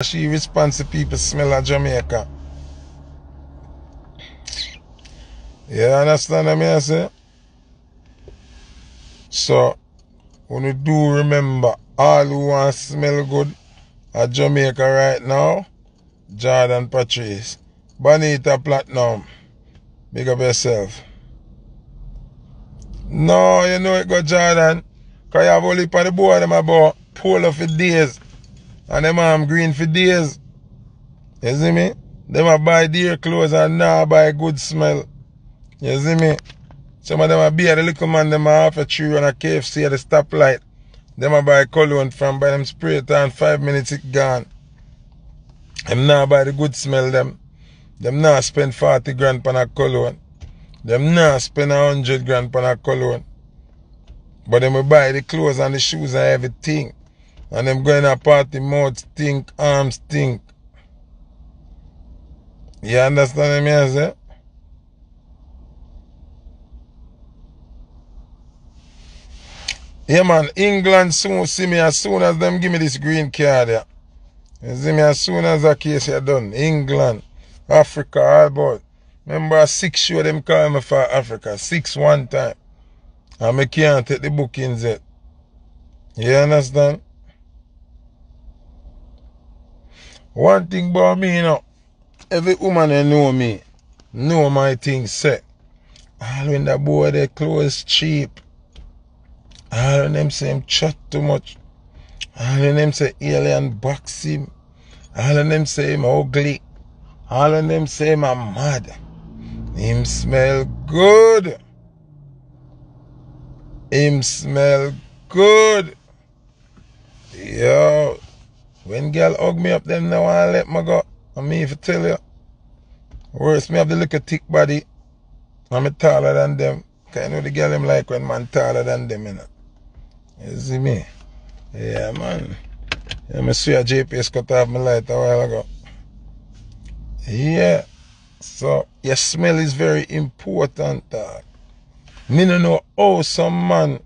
She responds to people smell of Jamaica. You understand what I say? So, when you do remember, all who want to smell good at Jamaica right now, Jordan Patrice, Bonita Platinum, big up yourself. No, you know it go Jordan, because you have only for the boy them about polo for days, and them arm green for days. You see me? Them a buy their clothes and now buy good smell. You see me? Some of them are beer, the little man, them are half a tree on a KFC at the stoplight. Them are buy cologne from, buy them spray it on, 5 minutes it gone. Them now buy the good smell, them. Them now spend 40 grand on a cologne. Them now spend 100 grand on a cologne. But them will buy the clothes and the shoes and everything. And them going to party, mouth stink, arms stink. You understand what I say? Yeah, man, England soon see me as soon as them give me this green card. Yeah. You see me as soon as that case is done. England, Africa, all about. Remember, 6 show them call me for Africa. 6 one time. And I can't take the bookings yet. You understand? One thing about me, you know, every woman that know me, know my things set. All when that boy, they clothes cheap. All of them say him chat too much. All of them say alien box him. All of them say him ugly. All of them say him I'm mad. Him smell good. Him smell good. Yo. When girl hug me up them now I let me go. I mean if I tell you. Worse, me have the little thick body. I'm taller than them. Cause you know the girl them like when man taller than them, you know. You see me? Yeah, man. Yeah, I see a JPS cut off my light a while ago. Yeah. So, your smell is very important, dog. Me no know how some man.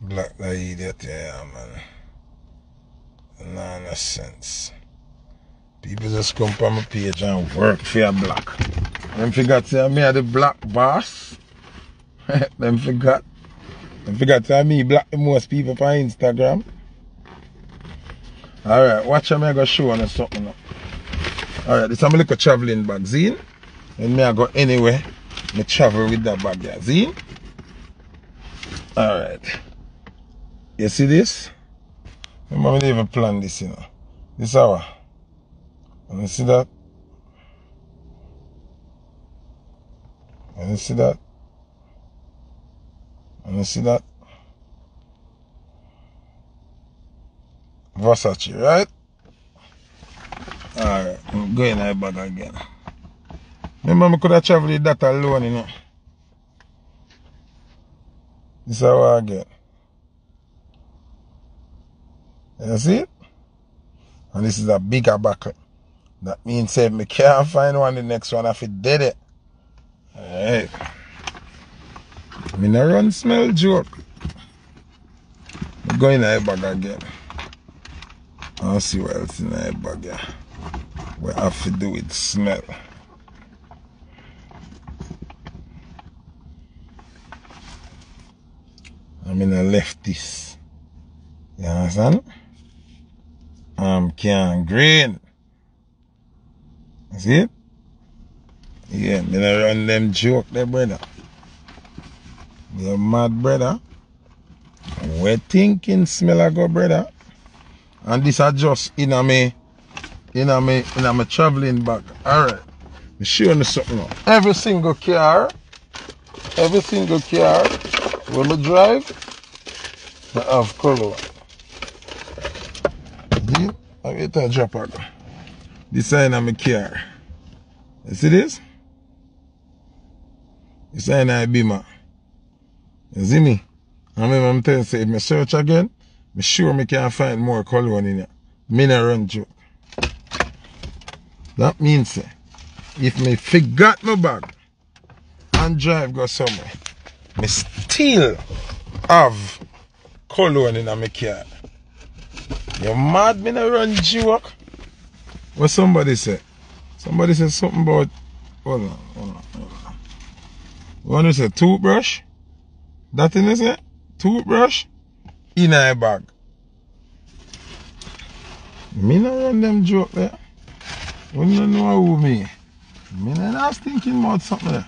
Black the idiot, yeah, man. Nonsense. People just come from my page and work for your black. Them forgot to tell me I'm the black boss. Them forgot. Them forgot to tell me black the most people for Instagram. Alright, watch me I go show on something now. Alright, this is my little traveling bag, zine. When me I go anywhere, me travel with that bag, yeah, zine. Alright. You see this? Remember we didn't even plan this, you know. This hour. And you see that? And you see that? And you see that? Versace, right? Alright, I'm going in my bag again. Remember, I could have traveled with that alone, you know. This hour again. You see it? And this is a bigger buckle. That means if me can't find one, the next one if it did it. Alright. Me no run smell joke. I'm going in a bag again. I'll see what else in a bag. Yeah. We have to do with smell. I'm in a leftist. You understand? I'm Kian Green. See it? Yeah, me no run them joke there, brother. You mad, brother. We thinking smell a go, brother. And this are just in a me traveling bag. Alright. Me show you something now. Every single car when we drive, I have color. See? I get a drop out. This sign of my car. You see this? This sign of Beamer. You see me? I remember I'm telling you, if I search again, I'm sure I can find more cologne in here. I don't run joke. That means, if I forgot my bag and drive go somewhere, I still have cologne in my car. You mad? Me no run joke. What somebody said? Somebody said something about... Hold on. One who said toothbrush? That thing is it? Toothbrush? In a bag. Me no run them joke there. You don't know who me. Me not thinking about something there.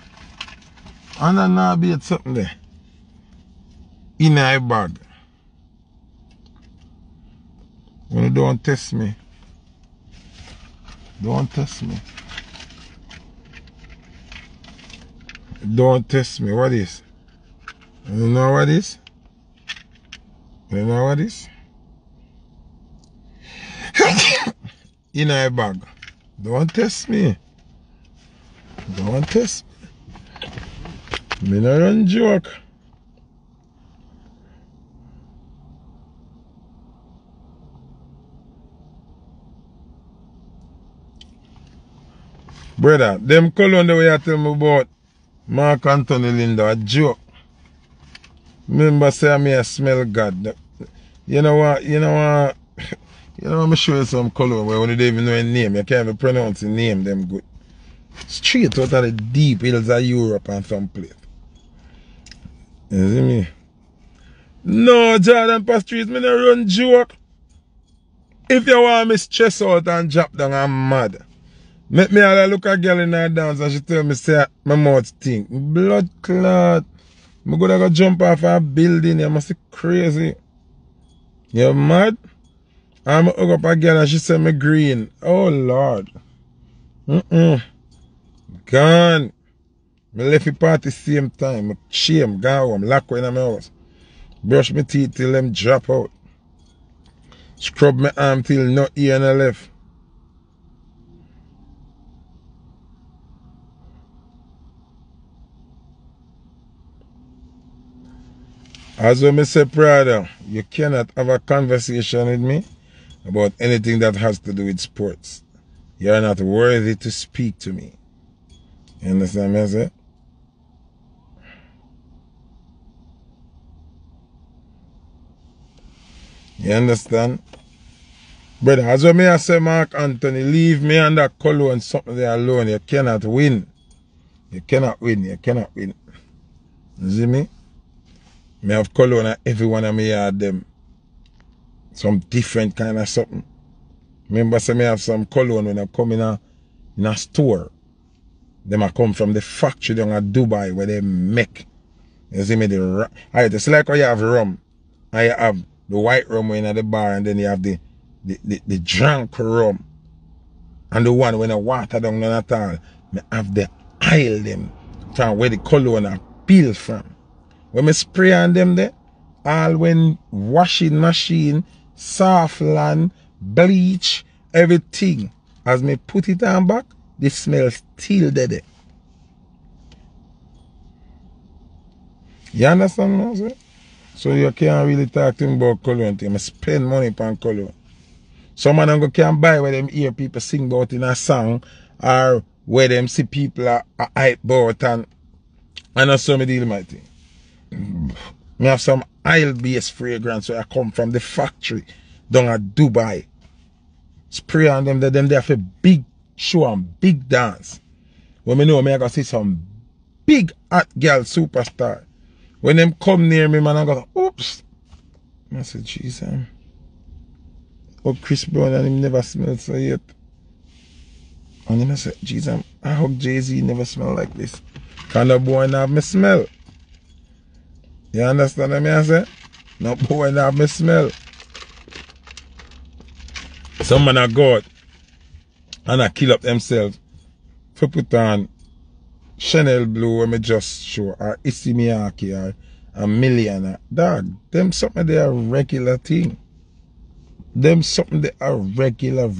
And I not be at something there. In a bag. When you don't test me. Don't test me. What is? You know what is? In a bag. Don't test me. Me no run joke. Brother, them cologne the way I tell me about Mark Anthony Linda, a joke. Remember say me I smell God. You know what, I'm show you some cologne where you don't even know your name. You can't even pronounce your name them good. Straight out of the deep hills of Europe and some place. You see me? No, Jordan Patrice, me no run joke. If you want me stress out and drop down, I'm mad. Make me all look at a girl in her dance and she tell me, say, my mouth stink. Blood clot. I'm going to go jump off a building. You must be crazy. You mad? I'm going to hug up a girl and she say, me green. Oh, Lord. Gone. I left the party same time. Shame. Gone home. Lock her in my house. Brush my teeth till them drop out. Scrub my arm till no ear and I left. As we say, Prada, you cannot have a conversation with me about anything that has to do with sports. You are not worthy to speak to me. You understand what I say? You understand? Brother, as I say, Mark Anthony, leave me under colour and something there alone. You cannot win. You cannot win. You see me? I have cologne on every one of my yard them. Some different kind of something. Remember, say I have some cologne when I come in a store. Them I come from the factory down at Dubai where they make. You see me? It's like how you have rum. I have the white rum when at the bar and then you have the drunk rum. And the one when I water down none at all. I have the aisle them from where the cologne appeal from. When I spray on them there, all when washing machine, soft land, bleach, everything. As me put it on back, the smell still there. You understand now, sir? So you can't really talk to me about cologne thing. I spend money upon cologne. Some man go can't buy where them hear people sing about in a song or where them see people are hype about and that's how I deal with my thing. I have some oil-based fragrance where I come from the factory down at Dubai. Spray on them, they have a big show and big dance. When I know me, I go see some big hot girl superstar. When them come near me, man, I go, oops. I said, jeez, oh, Chris Brown and him never smelled so yet. And then I said, jeez, I hope Jay-Z never smell like this. Kind of boy now have me smell. You understand what I say? No boy have me smell. Some man a go out and I kill up themselves for put on Chanel Blue when me just show or Issey Miyake or a millionaire. Dog, them something they are regular thing. Them something they are regular.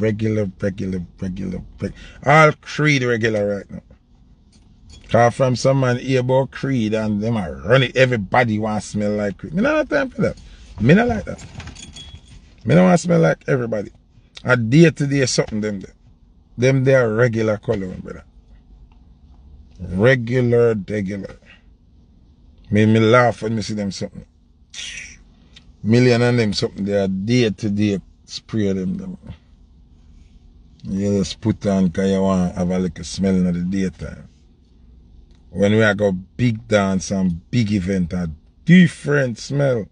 All Creed regular right now. Cause from some man hear about Creed and them are running, everybody wants to smell like Creed. Me not have time for that. Me not like that. Me not want to smell like everybody. A day to day something them there. Them they are regular coloring, brother. Regular. Make me laugh when me see them something. Million of them something, they are day to day spray them. You just put on because you want to have a little smell in the daytime. When we go big dance and big event, a different smell.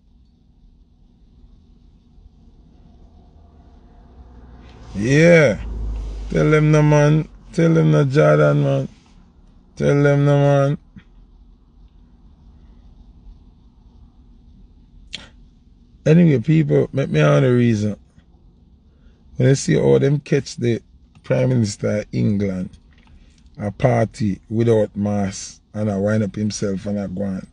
Yeah. Tell them no man. Tell them no Jordan man. Tell them no man. Anyway, people, make me on the reason. When I see all them catch the Prime Minister of England a party without mask and I wind up himself and I go on.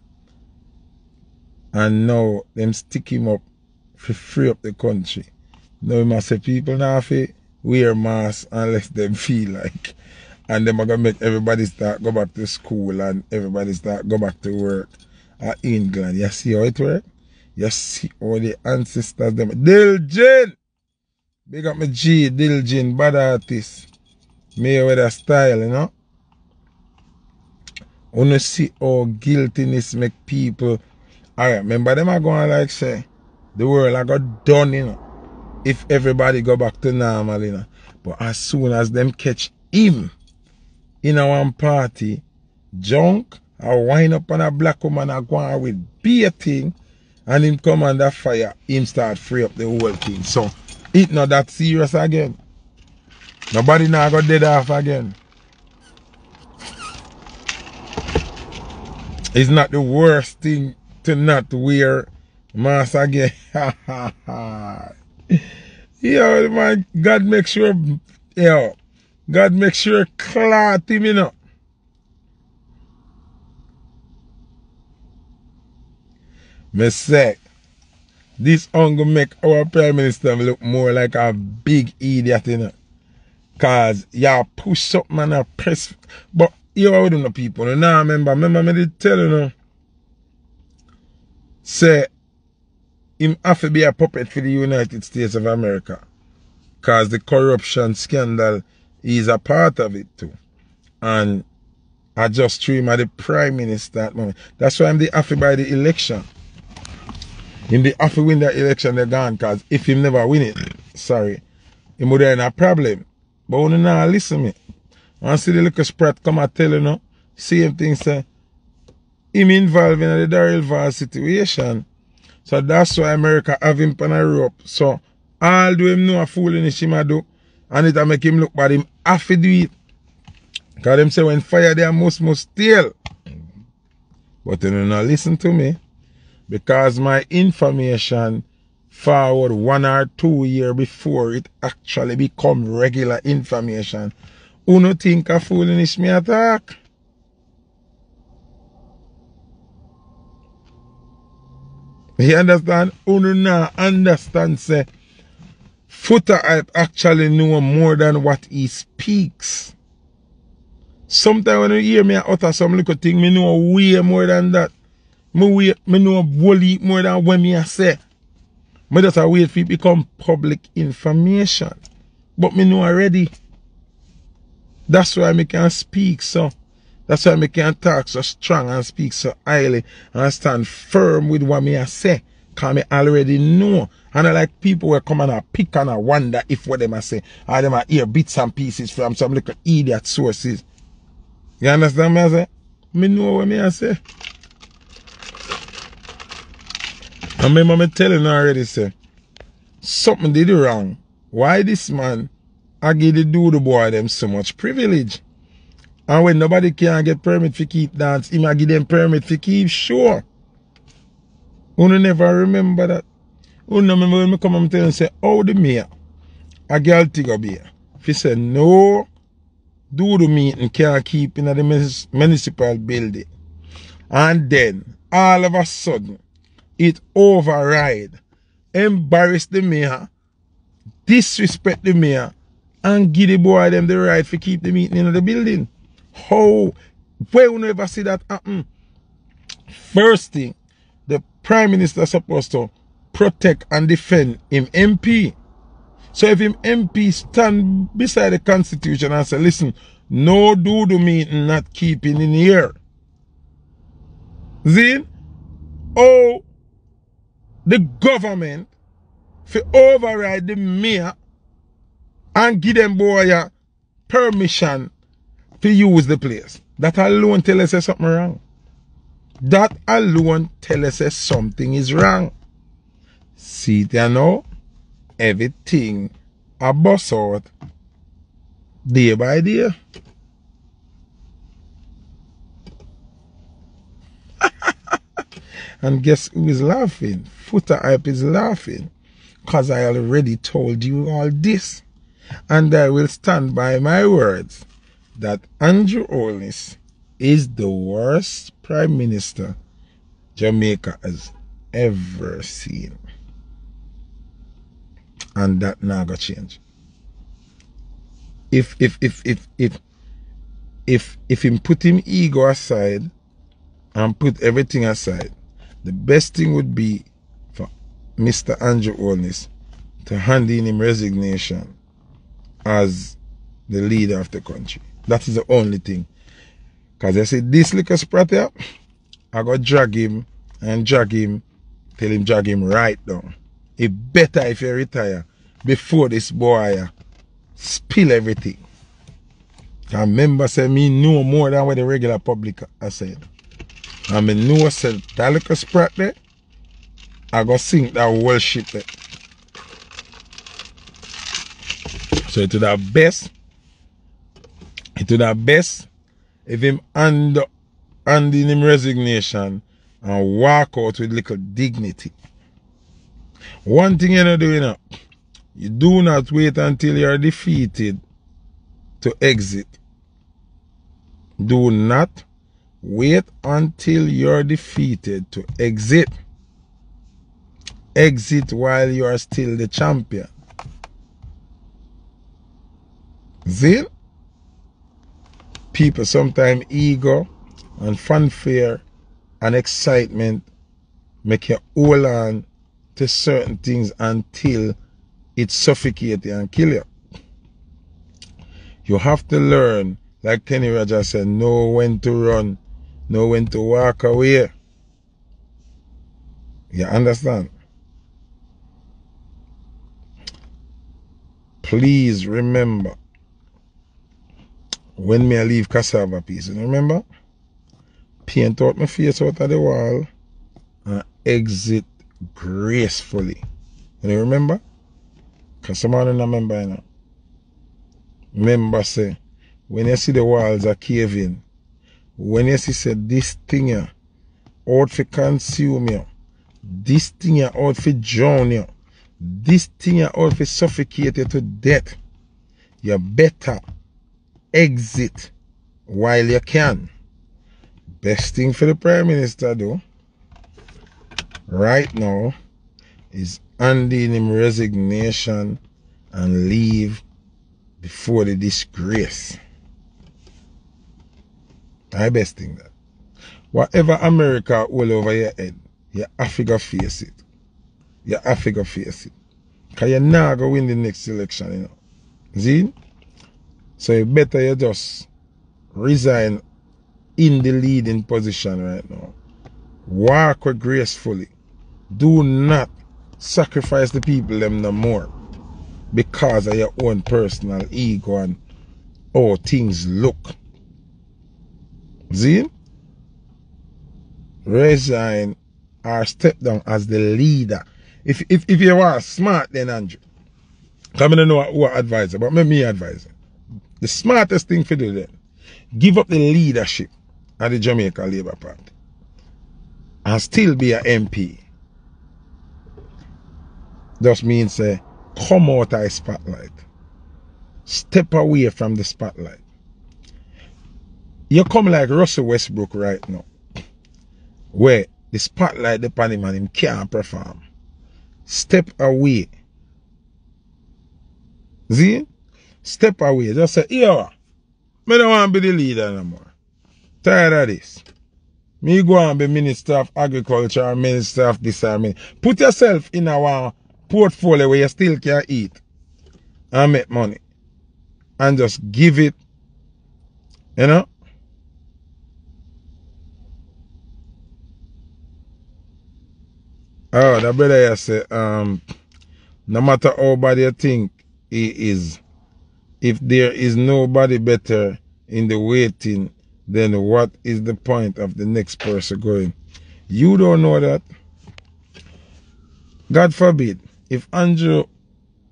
And now them stick him up to free up the country. Now we must say people now wear masks unless them feel like. And them are gonna make everybody start go back to school and everybody start go back to work at England. You see how it works? You see all the ancestors them. Dil Jin! Big up my G, Dil Jin, bad artist. Me with a style, you know. When you see how guiltiness make people. Alright, remember them are going like say, the world I got done, you know. If everybody go back to normal, you know. But as soon as them catch him in one party, junk, I wind up on a black woman, I go on with beating, and him come under fire, him start free up the whole thing. So, it not that serious again. Nobody now got dead off again. It's not the worst thing to not wear mask again. Ha ha ha. Yo, man, God make sure, yo, God make sure clot him, you know. Me say, this hunger make our Prime Minister look more like a big idiot, you know. Cause y'all push up, man, I press. But you all know people, you know, remember me did tell you, know, say, him have to be a puppet for the United States of America. Because the corruption scandal is a part of it too. And I just threw him at the Prime Minister at the moment. That's why I'm the happy by the election. Him the happy win that election, they're gone. Because if him never win it, sorry, him would have a problem. But when you now listen me, and see the little sprat come and tell you, no, same thing, say, him involved in the Daryl Vaz situation. So that's why America have him pan a rope. So all do him know a foolishness him a do. And it a make him look bad. Him have to do it. Because them say when fire they must steal. But you don't know, listen to me. Because my information forward 1 or 2 years before it actually become regular information. Who no think a foolishness me attack? You understand? Uno now understand say Foota actually know more than what he speaks. Sometimes when you hear me utter some little thing, me know way more than that. Me know wholly more than what me say. Me just a wait for it become public information. But me know already. That's why me can speak so. That's why I can talk so strong and speak so highly and stand firm with what I say. Because I already know. And I like people will come and I pick and I wonder if what I say. I them I hear bits and pieces from some little idiot sources. You understand me? I say? I know what I say. And remember me telling you already, say, something did wrong. Why this man, I give the dude boy them so much privilege? And when nobody can get permit to keep dance, he might give them permit to keep sure. Uno never remember that. Uno remember when I come and tell and say, oh, the mayor, a girl tigger beer. If he said, no, do the meeting can't keep in the municipal building. And then, all of a sudden, it override, embarrass the mayor, disrespect the mayor, and give the boy them the right to keep the meeting in the building. How? Where you never see that happen? First thing, the Prime Minister is supposed to protect and defend him MP. So if him MP stand beside the Constitution and say, listen, no do the meeting not keeping in here. See? owe the government to override the mayor and give them boy permission to use the place. That alone tell us something wrong. That alone tell us something is wrong. See there now, everything a bust out day by day. And guess who is laughing? Foota hype is laughing. Because I already told you all this. And I will stand by my words that Andrew Holness is the worst prime minister Jamaica has ever seen. And that now got change. If him put him ego aside and put everything aside, the best thing would be for Mr. Andrew Holness to hand in him resignation as the leader of the country. That is the only thing. Because I said this little sprat here, I got drag him, tell him drag him right down. It better if you retire before this boy spill everything. I remember say me know more than what the regular public I said. I mean know said that little sprat there, I go sink that whole shit there. So to the best if him hand in him resignation and walk out with little dignity. One thing you know do, you do not wait until you are defeated to exit. Do not wait until you are defeated to exit. Exit while you are still the champion. See? People sometimes ego and fanfare and excitement make you hold on to certain things until it suffocates you and kills you. You have to learn, like Kenny Rogers said, know when to run, know when to walk away. You understand? Please remember, when me I leave cassava piece, you remember? Paint out my face out of the wall and exit gracefully. And you remember? Because someone don't remember, you know. Remember, say, when you see the walls are caving, when you see say, this thing here, out for consume you, this thing here, out for drown you, this thing here, out for suffocate you to death, you better exit while you can. Best thing for the Prime Minister, though, right now is handing him resignation and leave before the disgrace. I best think that. Whatever America all over your head, you have to face it. You have to face it. Because you're not going to win the next election, you know. See? So you better you just resign in the leading position right now. Walk gracefully. Do not sacrifice the people them no more because of your own personal ego and how things look. See? Resign or step down as the leader. If you are smart then, Andrew, come in and know who I advise you, but me advise you. The smartest thing to do then, give up the leadership of the Jamaica Labour Party and still be an MP. Just means come out of the spotlight. Step away from the spotlight. You come like Russell Westbrook right now, where the spotlight upon him and him can't perform. Step away. See? Step away. Just say, yo, I don't want to be the leader no more. Tired of this. Me go and be Minister of Agriculture or Minister of this or me. Put yourself in our portfolio where you still can eat and make money and just give it, you know, Oh, the brother here say, no matter how bad you think he is, if there is nobody better in the waiting, then what is the point of the next person going? You don't know that. God forbid, if Andrew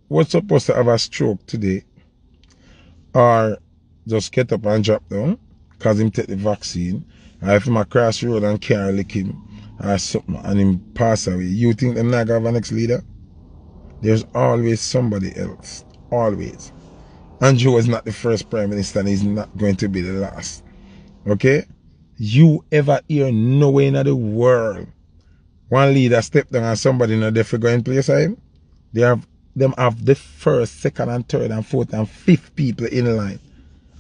was supposed to have a stroke today, or just get up and drop down, because him take the vaccine, or if him across the road and carry lick him, or something, and him pass away, you think them not going to have a next leader? There's always somebody else. Always. Andrew was not the first prime minister, and he's not going to be the last. Okay? You ever hear nowhere in the world one leader step down and somebody not there for going place of him? They have them have the first, second, and third, and fourth, and fifth people in line.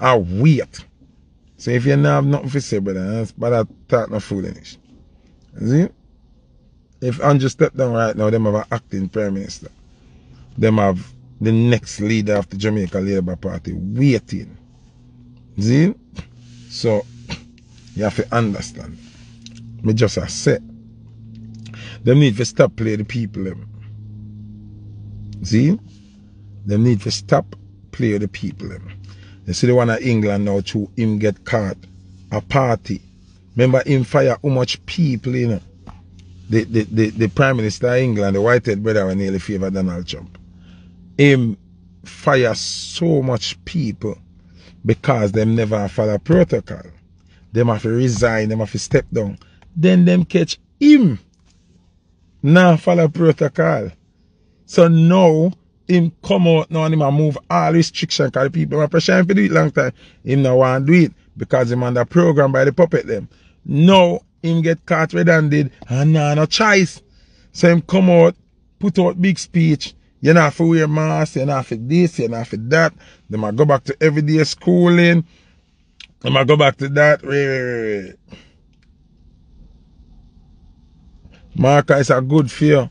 Are weird. So if you not have nothing to say, brother, that's bad talk, no foolishness. See? If Andrew stepped down right now, them have an acting prime minister. Them have the next leader of the Jamaica Labour Party waiting. See? So, you have to understand. Me just a set. Them need to stop playing the people. Them. See? Them need to stop playing the people. Them. You see the one in England now, too, him get caught. A party. Remember him fire how much people, you know? The Prime Minister of England, the white-haired brother, who nearly favoured Donald Trump. Him fire so much people. Because them never follow protocol. Them have to resign, them have to step down. Then them catch him. Now follow protocol. So now, him come out now and him move all restrictions because people are pressuring him to do it long time. Him now want to do it because him under program by the puppet them. Now, him get caught red-handed and now no choice. So him come out, put out big speech. You know, if you wear masks, you know, if it this, you know, if it that. They might go back to everyday schooling. They might go back to that. Wait. Marker is a good fear.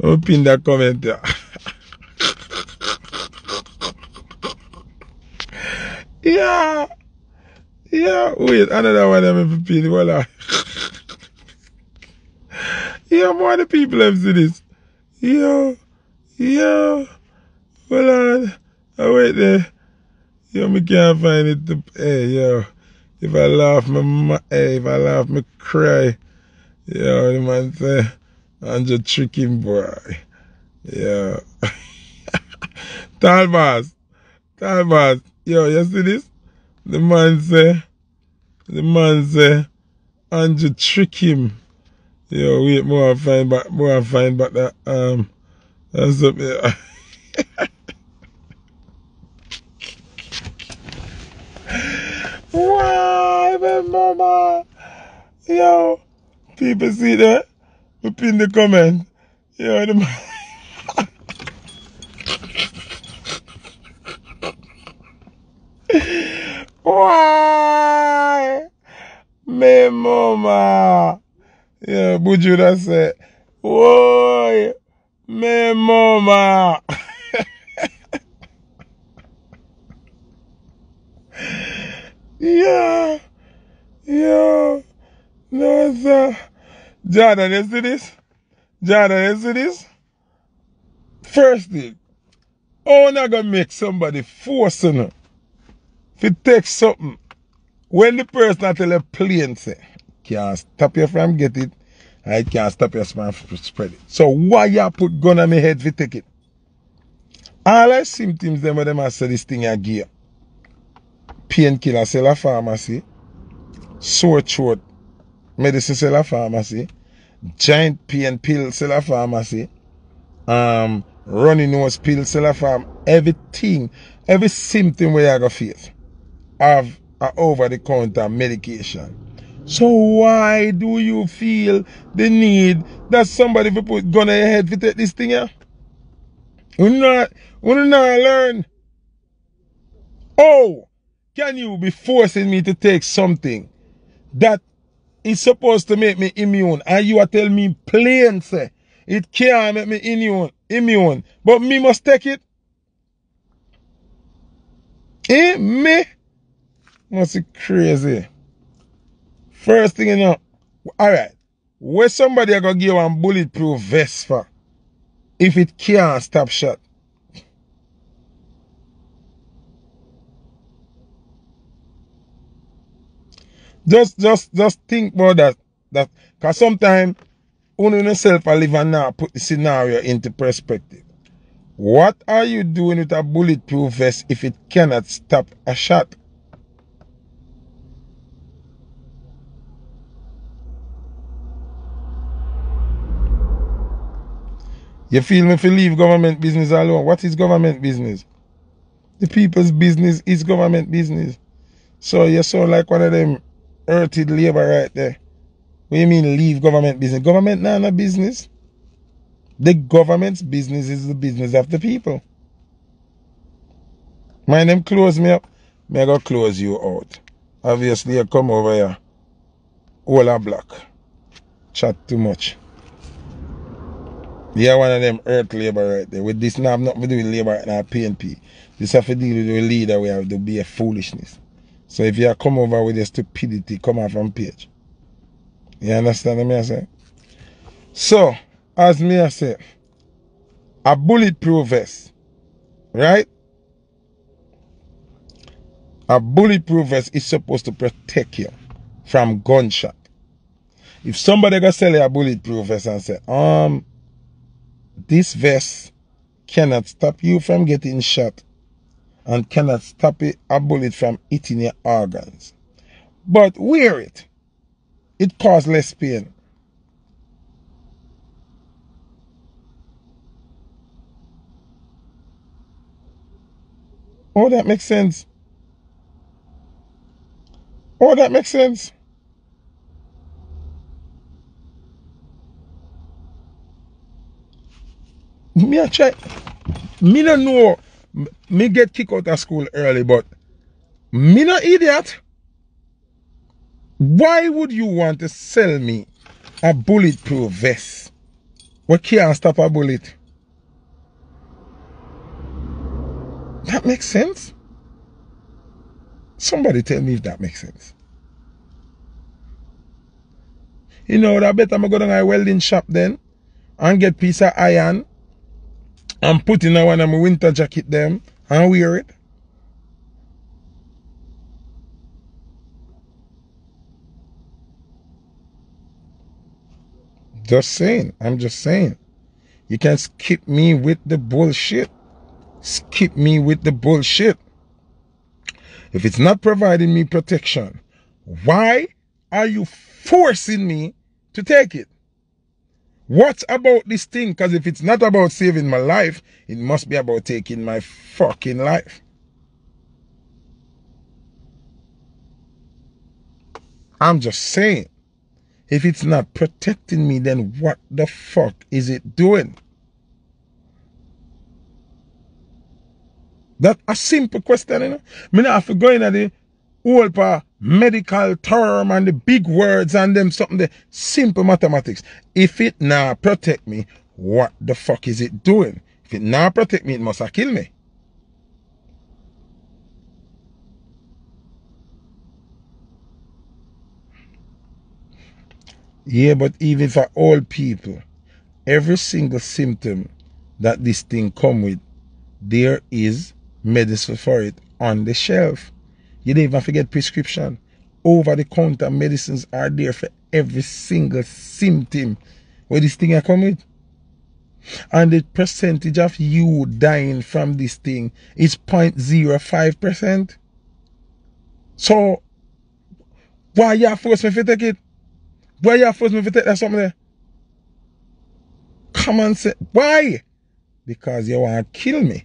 Don't pin that comment there. Yeah. Yeah, wait, another one of them pin. Voila. Yeah, more the people have seen this. Yeah. Yeah, hold on, I wait there. Yo, me can't find it. Hey, yo, if I laugh, me cry. Yo, the man say, I'm just tricking boy. Yo, Daryl Vaz. Yo, you see this? The man say, I'm just trick him. Yo, wait, more I find back that that's up there. Why, my mama? Yo, people see that? We pin the comment. Yo, the man. Why, my mama? Yeah, Buju that said, "Whoa, me mama." Yeah, yeah. No, sir. Jordan, you see this? First thing, how not gonna make somebody forcing her to take something when the person tell her plain say? Can't stop you from get it. I can't stop you from spread it. So why you put gun on my head to take it? All I symptoms them when I say this thing I give. Painkiller sell a pharmacy. Sore throat medicine sell a pharmacy. Giant pain pill sell a pharmacy. Runny nose pill sell a pharmacy. Everything, every symptom where you go face have a over the counter medication. So why do you feel the need that somebody will put gun on your head to take this thing here? We not learn. Oh, can you be forcing me to take something that is supposed to make me immune? And you are telling me plain, say, it can't make me immune. But me must take it. Eh, me? Must be crazy. First thing you know, all right, where somebody are going to give you a bulletproof vest for if it can't stop shot? Just think about that. Because sometimes, only yourself are living now, put the scenario into perspective. What are you doing with a bulletproof vest if it cannot stop a shot? You feel me? If you leave government business alone, what is government business? The people's business is government business. So you sound like one of them earthed labor right there. What do you mean leave government business? Government not a business. The government's business is the business of the people. Mind them close me up, me go close you out. Obviously you come over here, all a block, chat too much. You're one of them earth labor right there. With this now, I'm not going to do with labor and right PNP. This have to deal with the leader we have to be a foolishness. So if you come over with your stupidity, come out from page. You understand what I say? So, as me I say, a bulletproof vest, right? A bulletproof vest is supposed to protect you from gunshot. If somebody go sell you a bulletproof vest and say, this vest cannot stop you from getting shot and cannot stop a bullet from eating your organs. But wear it. It causes less pain. Oh, that makes sense. Oh, that makes sense. Me a try. Me don't know. Me get kicked out of school early, but me no idiot. Why would you want to sell me a bulletproof vest? What can't stop a bullet? That makes sense. Somebody tell me if that makes sense. You know, I bet I'm gonna go to my welding shop then and get a piece of iron. I'm putting on one of my winter jacket them and wear it. Just saying. I'm just saying. You can skip me with the bullshit. Skip me with the bullshit. If it's not providing me protection, why are you forcing me to take it? What about this thing? Because if it's not about saving my life, it must be about taking my fucking life. I'm just saying. If it's not protecting me, then what the fuck is it doing? That's a simple question, you know? I don't have to go into the whole medical term and the big words and them something there. Simple mathematics. If it now protect me, what the fuck is it doing? If it now protect me, it must have killed me. Yeah, but even for all people, every single symptom that this thing come with, there is medicine for it on the shelf. You don't even forget prescription. Over-the-counter medicines are there for every single symptom where this thing come with. And the percentage of you dying from this thing is 0.05%. So, why you force me to take it? Why you force me to take that something there? Come on, say, why? Because you want to kill me.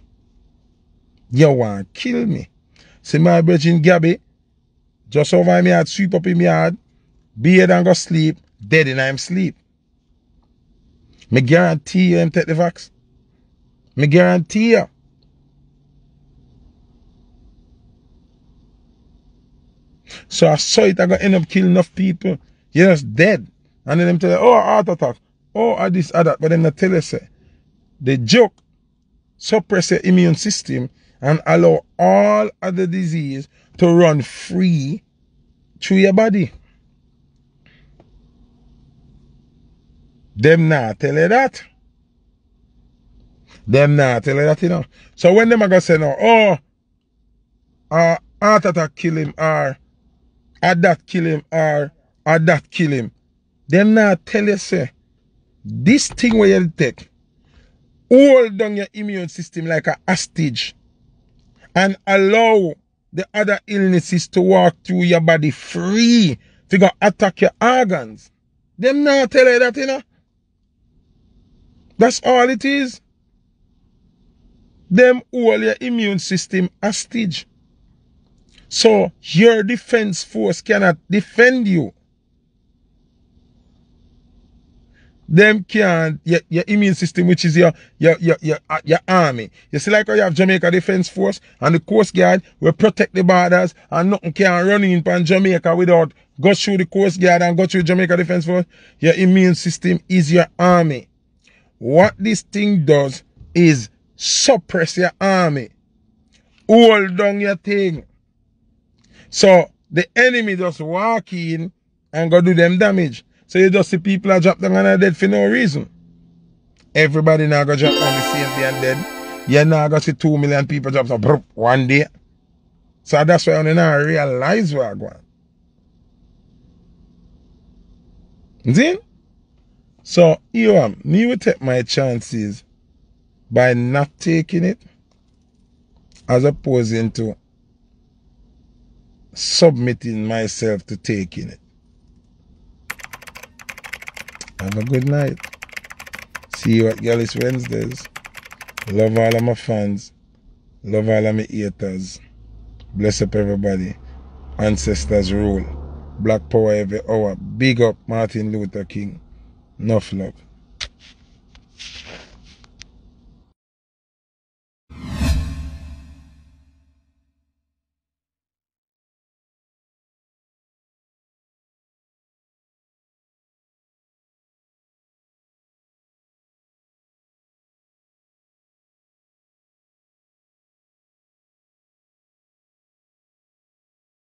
You want to kill me. See my brethren Gabby, just over me yard, sweep up in my yard, beard and go sleep, dead in I'm sleep. Me guarantee you him take the vax. Me guarantee you. So I saw it, I got end up killing enough people. You just dead. And then them tell you, oh, heart attack. Oh, or this, or that. But then they tell you, say, the joke suppress your immune system and allow all other disease to run free through your body. Them not tell you that. Them not tell you that, you know. So when them are going to say, no, oh, heart attack kill him, or that kill him, or that kill him, them not tell you, say, this thing where you take, hold down your immune system like a hostage and allow the other illnesses to walk through your body free to go attack your organs. Them not tell you that, you know. That's all it is. Them hold your immune system hostage. So your defense force cannot defend you. Them can't, your immune system, which is your army. You see, like how you have Jamaica Defense Force and the Coast Guard will protect the borders, and nothing can run in from Jamaica without go through the Coast Guard and go through Jamaica Defense Force. Your immune system is your army. What this thing does is suppress your army. Hold down your thing. So the enemy just walk in and go do them damage. So you just see people are dropped down and are dead for no reason. Everybody now go drop down the same day and dead. You now go see 2 million people drop down one day. So that's why you now realize where I go. See? So you me will take my chances by not taking it as opposed to submitting myself to taking it. Have a good night. See you at Gallus Wednesdays. Love all of my fans. Love all of my haters. Bless up everybody. Ancestors rule. Black power every hour. Big up Martin Luther King. Enough love.